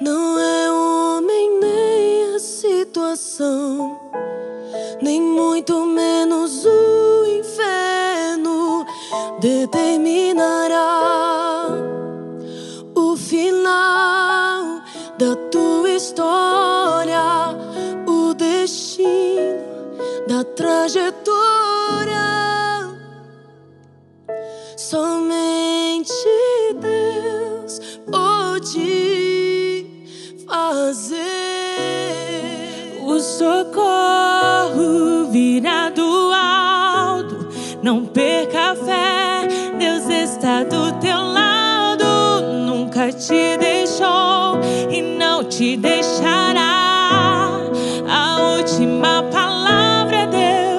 Não é homem nem a situação, nem muito menos o inferno determinará o final da tua história, o destino da trajetória. Somente Deus pode fazer. O socorro virá do alto. Não perca a fé, Deus está do teu lado. Nunca te deixou e não te deixará. A última palavra é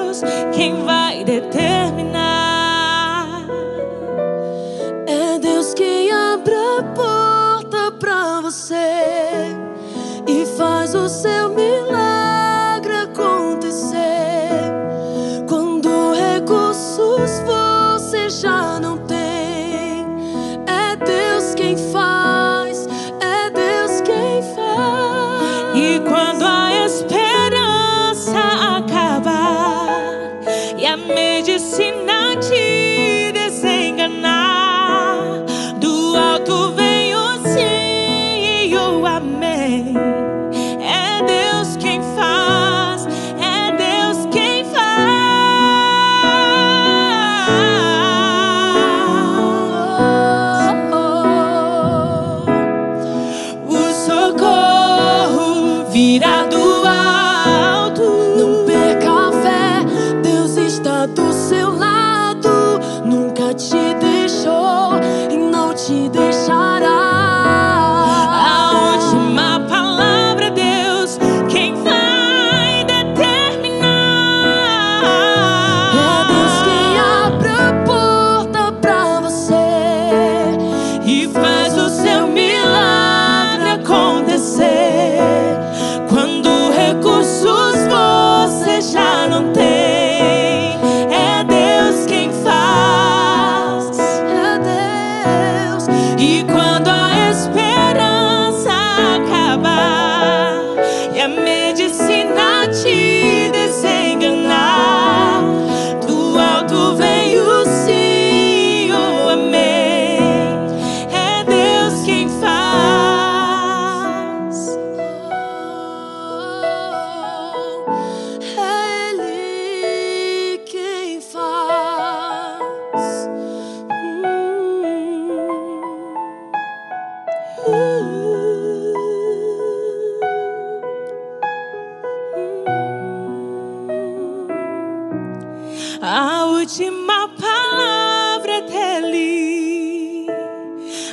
Deus, quem vai determinar. É Deus quem abre a porta pra você e faz o seu milagre acontecer. Quando recursos você já não tem, é Deus quem faz, é Deus quem faz. E quando a esperança acabar e a medicina te desenganar, do alto vem o sim e o amém. A última palavra é dele,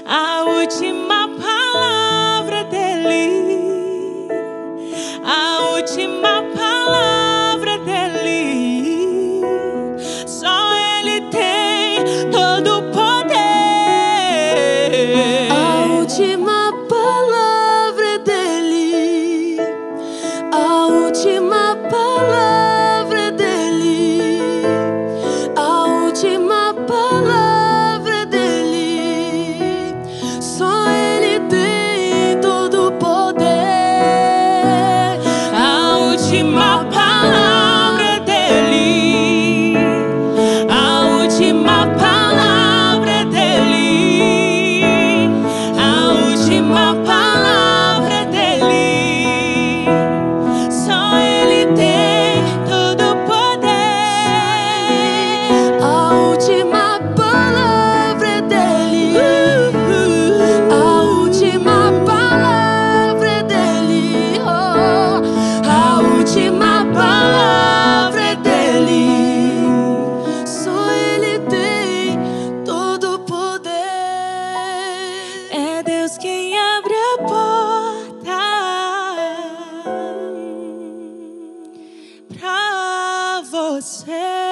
a última palavra é dele, a última palavra é dele. Só ele tem todo o poder. A última palavra é dele, a última palavra. Say